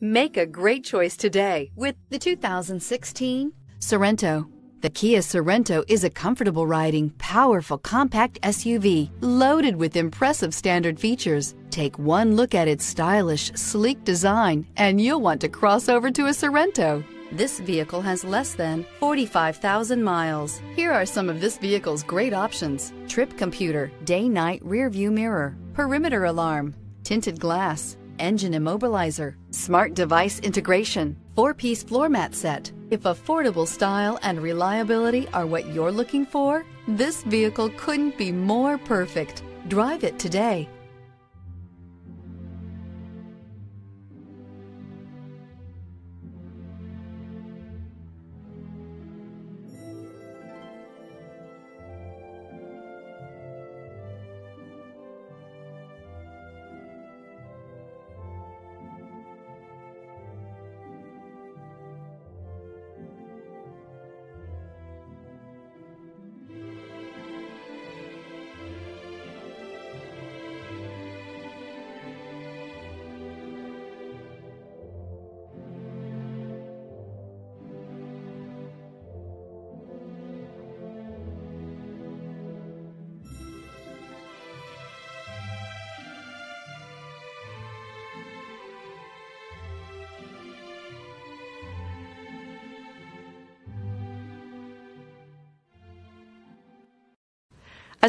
Make a great choice today with the 2016 Sorento. The Kia Sorento is a comfortable riding, powerful, compact SUV loaded with impressive standard features. Take one look at its stylish, sleek design and you'll want to cross over to a Sorento. This vehicle has less than 45,000 miles. Here are some of this vehicle's great options: trip computer, day-night rear-view mirror, perimeter alarm, tinted glass, engine immobilizer, smart device integration, four-piece floor mat set. If affordable style and reliability are what you're looking for, this vehicle couldn't be more perfect. Drive it today. A